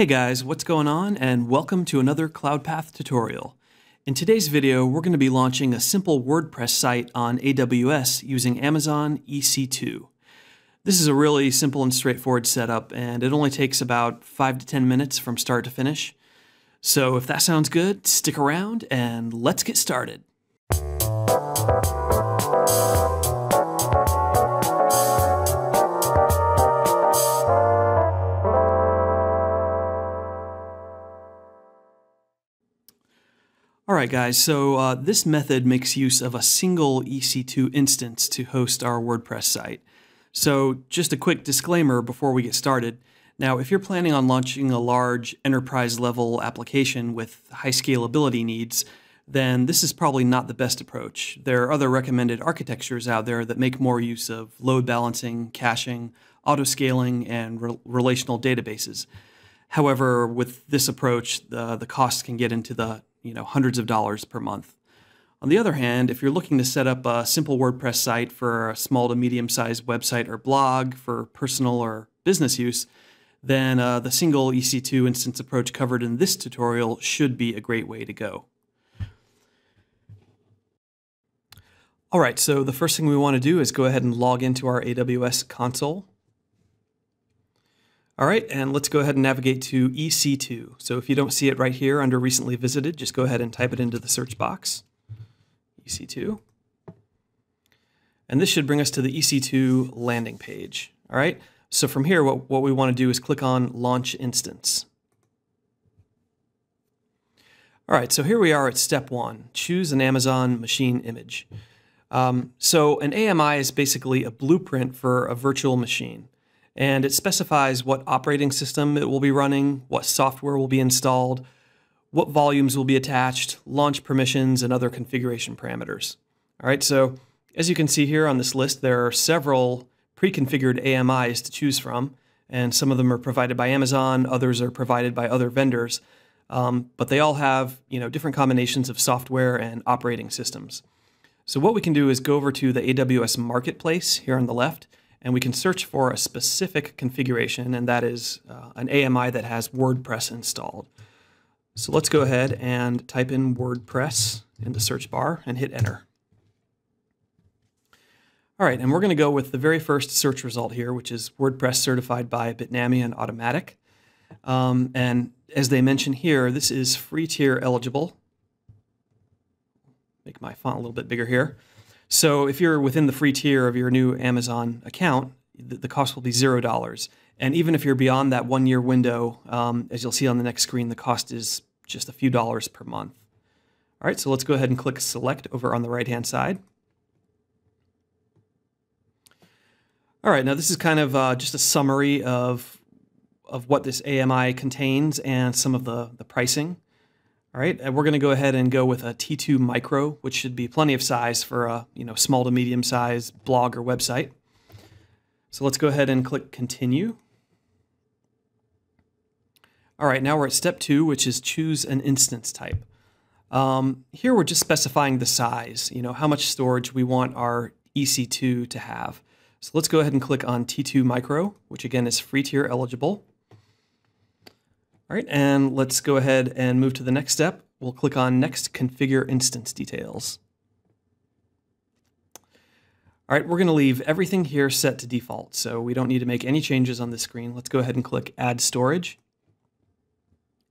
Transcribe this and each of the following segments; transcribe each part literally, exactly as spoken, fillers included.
Hey guys, what's going on, and welcome to another CloudPath tutorial. In today's video, we're going to be launching a simple WordPress site on A W S using Amazon E C two. This is a really simple and straightforward setup, and it only takes about five to ten minutes from start to finish. So if that sounds good, stick around and let's get started. Alright guys, so uh, this method makes use of a single E C two instance to host our WordPress site. So just a quick disclaimer before we get started. Now, if you're planning on launching a large enterprise-level application with high scalability needs, then this is probably not the best approach. There are other recommended architectures out there that make more use of load balancing, caching, auto-scaling, and re relational databases. However, with this approach, the, the costs can get into the you know, hundreds of dollars per month. On the other hand, if you're looking to set up a simple WordPress site for a small to medium-sized website or blog for personal or business use, then uh, the single E C two instance approach covered in this tutorial should be a great way to go. All right, so the first thing we want to do is go ahead and log into our A W S console. All right, and let's go ahead and navigate to E C two. So if you don't see it right here under recently visited, just go ahead and type it into the search box, E C two. And this should bring us to the E C two landing page. All right, so from here, what, what we want to do is click on Launch Instance. All right, so here we are at step one, choose an Amazon machine image. Um, so an A M I is basically a blueprint for a virtual machine. And it specifies what operating system it will be running, what software will be installed, what volumes will be attached, launch permissions, and other configuration parameters. All right, so as you can see here on this list, there are several pre-configured A M Is to choose from, and some of them are provided by Amazon, others are provided by other vendors, um, but they all have you know, different combinations of software and operating systems. So what we can do is go over to the A W S Marketplace here on the left, and we can search for a specific configuration, and that is uh, an A M I that has WordPress installed. So let's go ahead and type in WordPress in the search bar and hit enter. All right, and we're going to go with the very first search result here, which is WordPress certified by Bitnami and Automatic. Um, and as they mention here, this is free tier eligible. Make my font a little bit bigger here. So if you're within the free tier of your new Amazon account, the cost will be zero dollars. And even if you're beyond that one-year window, um, as you'll see on the next screen, the cost is just a few dollars per month. All right, so let's go ahead and click Select over on the right-hand side. All right, now this is kind of uh, just a summary of, of what this A M I contains and some of the, the pricing. All right, and we're going to go ahead and go with a T two micro, which should be plenty of size for a you know, small to medium-sized blog or website. So let's go ahead and click Continue. All right, now we're at step two, which is choose an instance type. Um, here we're just specifying the size, you know, how much storage we want our E C two to have. So let's go ahead and click on T two micro, which again is free tier eligible. All right, and let's go ahead and move to the next step. We'll click on Next, Configure Instance Details. All right, we're going to leave everything here set to default, so we don't need to make any changes on this screen. Let's go ahead and click Add Storage.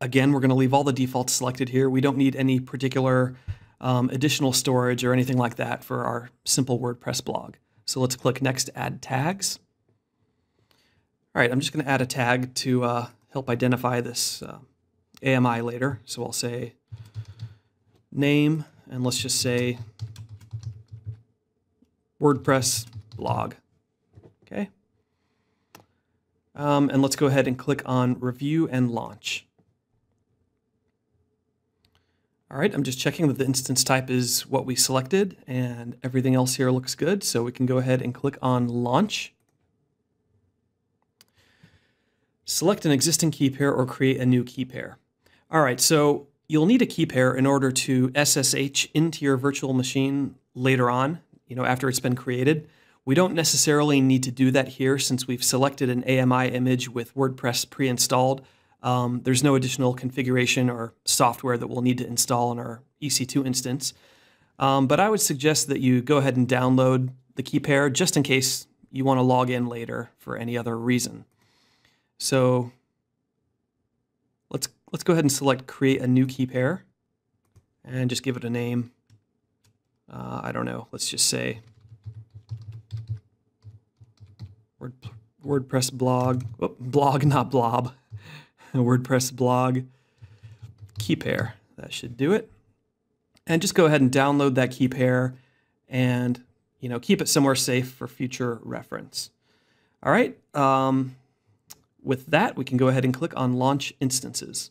Again, we're going to leave all the defaults selected here. We don't need any particular um, additional storage or anything like that for our simple WordPress blog. So let's click Next, Add Tags. All right, I'm just going to add a tag to uh, help identify this uh, A M I later. So I'll say name, and let's just say WordPress blog, okay? Um, and let's go ahead and click on Review and Launch. All right, I'm just checking that the instance type is what we selected, and everything else here looks good. So we can go ahead and click on Launch. Select an existing key pair or create a new key pair. All right, so you'll need a key pair in order to S S H into your virtual machine later on, you know, after it's been created. We don't necessarily need to do that here since we've selected an A M I image with WordPress pre-installed. Um, there's no additional configuration or software that we'll need to install in our E C two instance. Um, but I would suggest that you go ahead and download the key pair just in case you want to log in later for any other reason. So let's, let's go ahead and select create a new key pair and just give it a name. Uh, I don't know, let's just say Word, WordPress blog, oh, blog not blob, WordPress blog key pair. That should do it. And just go ahead and download that key pair and, you know, keep it somewhere safe for future reference. All right. Um, with that, we can go ahead and click on Launch Instances.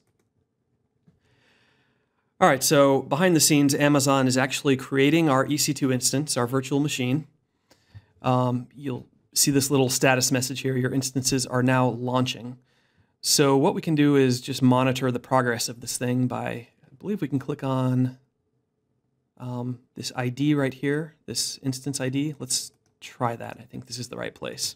All right. So behind the scenes, Amazon is actually creating our E C two instance, our virtual machine. Um, you'll see this little status message here. Your instances are now launching. So what we can do is just monitor the progress of this thing by, I believe we can click on Um, this I D right here, this instance I D. Let's try that. I think this is the right place.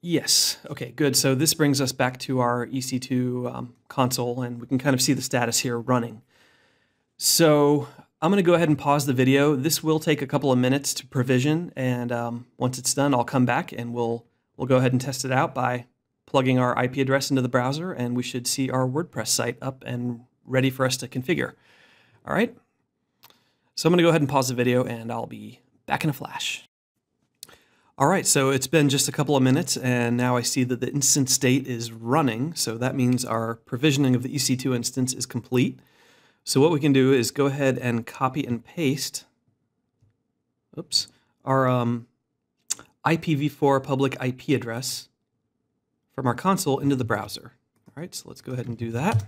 Yes. Okay, good. So this brings us back to our E C two um, console, and we can kind of see the status here running. So I'm going to go ahead and pause the video. This will take a couple of minutes to provision, and um, once it's done, I'll come back and we'll, we'll go ahead and test it out by plugging our I P address into the browser, and we should see our WordPress site up and ready for us to configure. All right, so I'm going to go ahead and pause the video and I'll be back in a flash. All right, so it's been just a couple of minutes and now I see that the instance state is running. So that means our provisioning of the E C two instance is complete. So what we can do is go ahead and copy and paste oops, our um, I P v four public I P address from our console into the browser. All right, so let's go ahead and do that.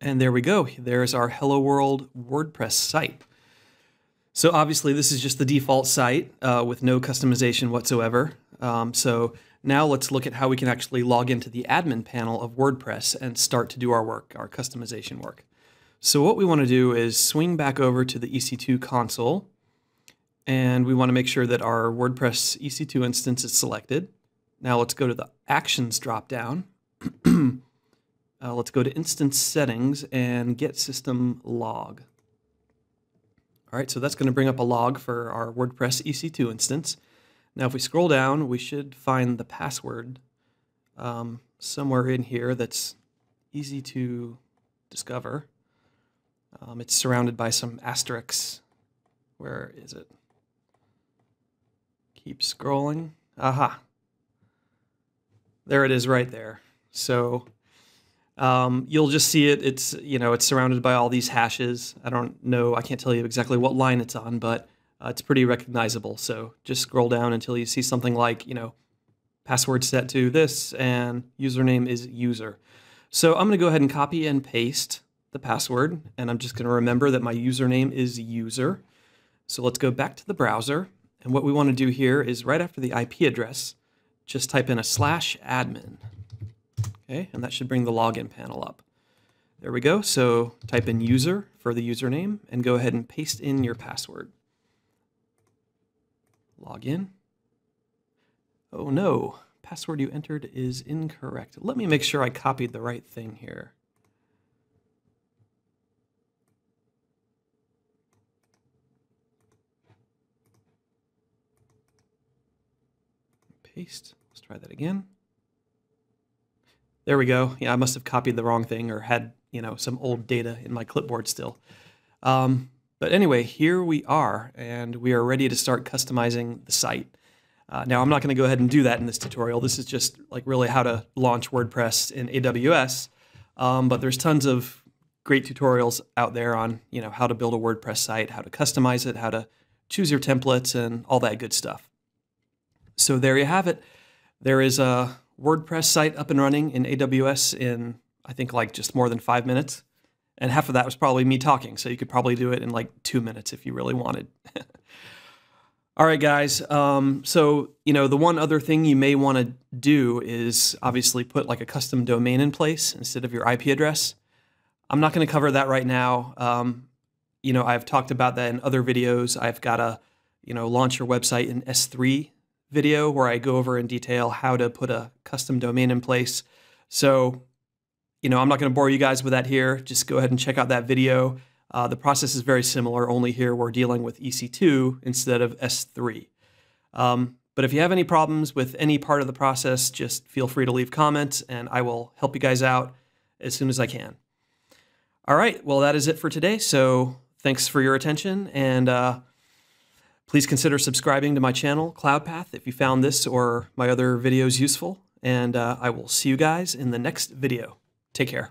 And there we go. There's our Hello World WordPress site. So obviously this is just the default site uh, with no customization whatsoever. Um, so now let's look at how we can actually log into the admin panel of WordPress and start to do our work, our customization work. So what we want to do is swing back over to the E C two console, and we want to make sure that our WordPress E C two instance is selected. Now let's go to the Actions dropdown. Uh, let's go to Instance Settings and Get System Log. All right, so that's going to bring up a log for our WordPress E C two instance. Now, if we scroll down, we should find the password um, somewhere in here that's easy to discover. Um, it's surrounded by some asterisks. Where is it? Keep scrolling. Aha. There it is right there. So Um, you'll just see it. It's, you know, it's surrounded by all these hashes. I don't know. I can't tell you exactly what line it's on, but uh, it's pretty recognizable. So just scroll down until you see something like, you know, password set to this and username is user. So I'm going to go ahead and copy and paste the password. And I'm just going to remember that my username is user. So let's go back to the browser. And what we want to do here is right after the I P address, just type in a slash admin. Okay, and that should bring the login panel up. There we go. So type in user for the username and go ahead and paste in your password. Login. Oh no, password you entered is incorrect. Let me make sure I copied the right thing here. Paste. Let's try that again. There we go. Yeah, I must have copied the wrong thing or had, you know, some old data in my clipboard still. Um, but anyway, here we are, and we are ready to start customizing the site. Uh, now, I'm not going to go ahead and do that in this tutorial. This is just like really how to launch WordPress in A W S. Um, but there's tons of great tutorials out there on, you know, how to build a WordPress site, how to customize it, how to choose your templates, and all that good stuff. So there you have it. There is a WordPress site up and running in A W S in, I think, like just more than five minutes. And half of that was probably me talking, so you could probably do it in like two minutes if you really wanted. All right, guys. Um, so, you know, the one other thing you may want to do is obviously put like a custom domain in place instead of your I P address. I'm not going to cover that right now. Um, you know, I've talked about that in other videos. I've got a, you know, launch your website in S three video where I go over in detail how to put a custom domain in place. So, you know, I'm not going to bore you guys with that here. Just go ahead and check out that video. Uh, the process is very similar, only here we're dealing with E C two instead of S three. Um, but if you have any problems with any part of the process, just feel free to leave comments and I will help you guys out as soon as I can. All right, well, that is it for today. So thanks for your attention, and uh, please consider subscribing to my channel, CloudPath, if you found this or my other videos useful. And uh, I will see you guys in the next video. Take care.